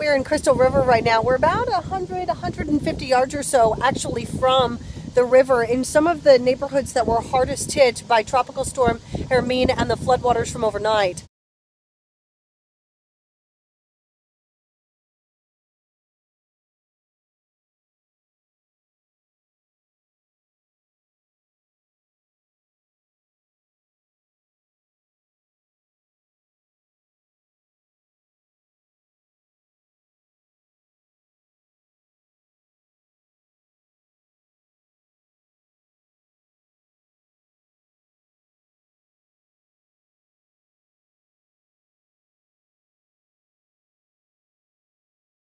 We're in Crystal River right now. We're about 150 yards or so actually from the river in some of the neighborhoods that were hardest hit by Tropical Storm Hermine and the floodwaters from overnight.